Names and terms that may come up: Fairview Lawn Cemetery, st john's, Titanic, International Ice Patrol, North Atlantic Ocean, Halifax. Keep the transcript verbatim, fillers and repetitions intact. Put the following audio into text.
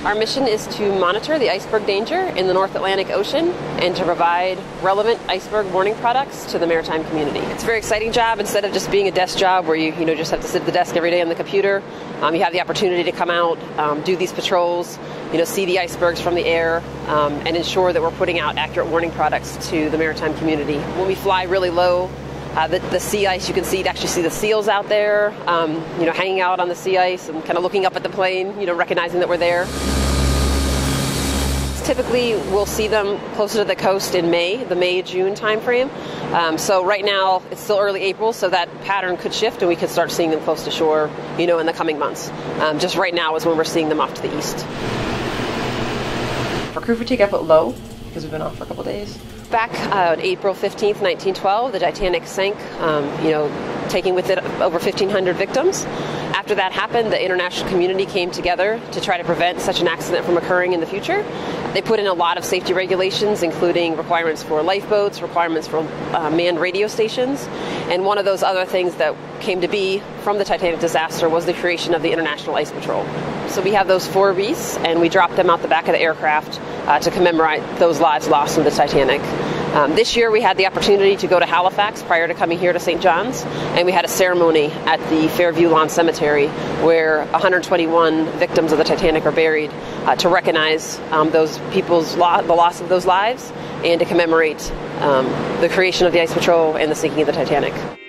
Our mission is to monitor the iceberg danger in the North Atlantic Ocean and to provide relevant iceberg warning products to the maritime community. It's a very exciting job. Instead of just being a desk job where you, you know, just have to sit at the desk every day on the computer, um, you have the opportunity to come out, um, do these patrols, you know, see the icebergs from the air, um, and ensure that we're putting out accurate warning products to the maritime community. When we fly really low, Uh, the, the sea ice, you can see, actually see the seals out there, um, you know, hanging out on the sea ice and kind of looking up at the plane, you know, recognizing that we're there. Typically, we'll see them closer to the coast in May, the May-June timeframe. Um, so right now, it's still early April, so that pattern could shift and we could start seeing them close to shore, you know, in the coming months. Um, just right now is when we're seeing them off to the east. For crew fatigue, I put low, because we've been off for a couple days. Back uh, on April fifteenth, nineteen twelve, the Titanic sank, um, you know, taking with it over fifteen hundred victims. After that happened, the international community came together to try to prevent such an accident from occurring in the future. They put in a lot of safety regulations, including requirements for lifeboats, requirements for uh, manned radio stations, and one of those other things that came to be from the Titanic disaster was the creation of the International Ice Patrol. So we have those four wreaths, and we drop them out the back of the aircraft uh, to commemorate those lives lost in the Titanic. Um, this year we had the opportunity to go to Halifax prior to coming here to Saint John's, and we had a ceremony at the Fairview Lawn Cemetery where one hundred twenty-one victims of the Titanic are buried uh, to recognize um, those people's lo the loss of those lives and to commemorate um, the creation of the Ice Patrol and the sinking of the Titanic.